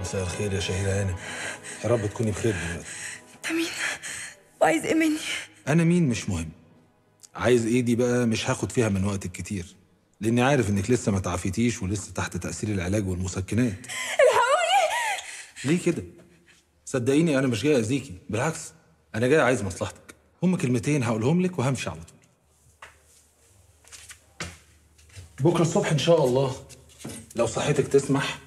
مساء الخير يا شهيرة هانم، يا رب تكوني بخير دلوقتي. أنت مين؟ وعايز إيه مني؟ أنا مين مش مهم. عايز إيه دي بقى مش هاخد فيها من وقتك كتير، لأني عارف إنك لسه ما تعافيتيش ولسه تحت تأثير العلاج والمسكنات. الحقوني. ليه كده؟ صدقيني أنا مش جاي أذيكي، بالعكس أنا جاي عايز مصلحتك. هم كلمتين هقولهم لك وهمشي على طول. بكرة الصبح إن شاء الله لو صحتك تسمح،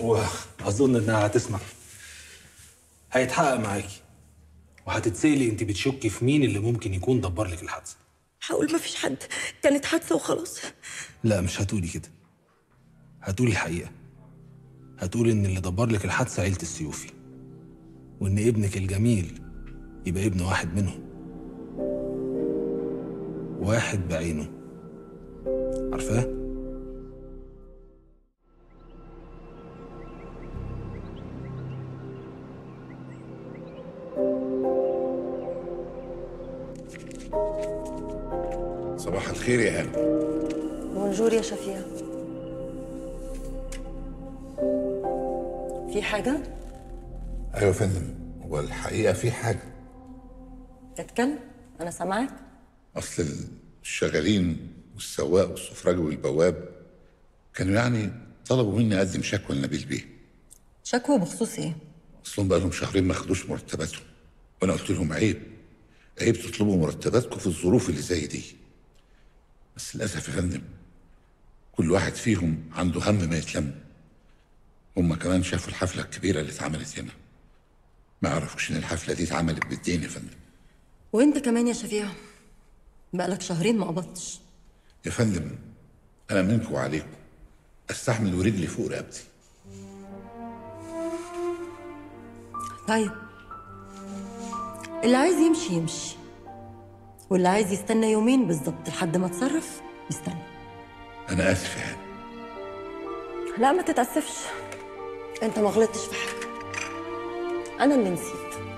وأظن إنها هتسمح، هيتحقق معاكي وهتتسألي أنت بتشكي في مين اللي ممكن يكون دبر لك الحادثة. هقول مفيش حد، كانت حادثة وخلاص. لا مش هتقولي كده، هتقولي الحقيقة. هتقولي إن اللي دبر لك الحادثة عيلة السيوفي، وإن ابنك الجميل يبقى ابن واحد منهم، واحد بعينه. عارفاه؟ صباح الخير يا هانم. بونجور يا شفيع. في حاجة؟ أيوة يا فندم، هو الحقيقة في حاجة. اتكلم، أنا سامعك. أصل الشغالين والسواق والسفراج والبواب كانوا يعني طلبوا مني اقدم شكوى لنبيل بيه. شكوى بخصوص ايه؟ اصلهم بقى لهم شهرين ما خدوش مرتباتهم، وانا قلت لهم عيب تطلبوا مرتباتكم في الظروف اللي زي دي. بس للاسف يا فندم كل واحد فيهم عنده هم ما يتلم. هم كمان شافوا الحفله الكبيره اللي اتعملت هنا، ما يعرفوش ان الحفله دي اتعملت بالدين يا فندم. وانت كمان يا شفيع بقالك شهرين ما قبضتش. يا فندم أنا منكم وعليكم، أستحمل ورجلي فوق رقبتي. طيب، اللي عايز يمشي يمشي، واللي عايز يستنى يومين بالظبط لحد ما اتصرف يستنى. أنا آسف يا هانم. لا ما تتأسفش، أنت ما غلطتش في حاجة، أنا اللي نسيت.